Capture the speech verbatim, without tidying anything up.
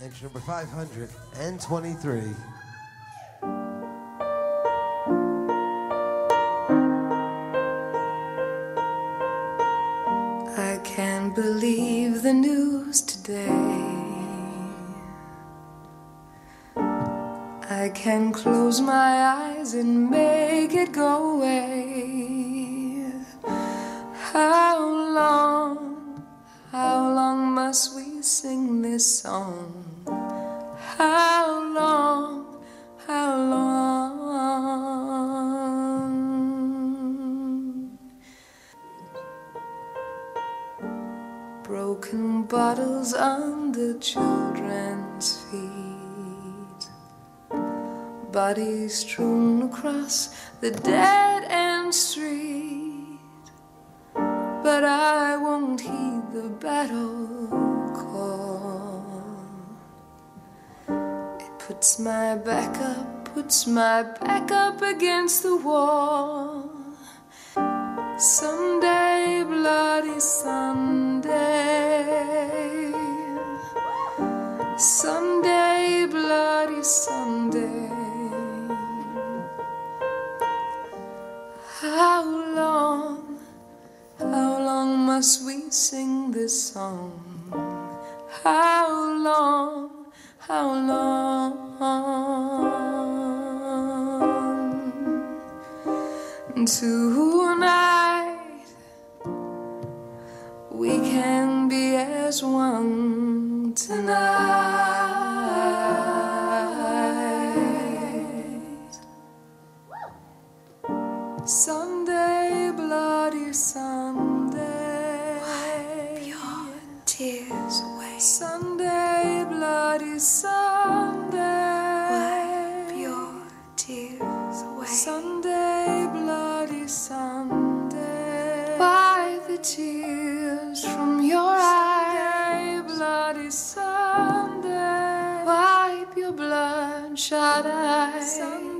Entry number five hundred twenty-three. I can't believe the news today. I can close my eyes and make it go away. How long, how long must we sing this song? How long, how long? Broken bottles on the children's feet, bodies strewn across the dead-end street. But I won't heed the battle call. It puts my back up, puts my back up against the wall. Someday, bloody Sunday, someday, bloody Sunday. How long, how long must we sing this song? How long, how long? Tonight we can be as one. Tonight someday, bloody Sunday, wipe your tears away. Sunday, bloody Sunday, wipe your tears away. Sunday, bloody Sunday, wipe the tears from your eyes. Sunday, bloody Sunday, wipe your bloodshot eyes.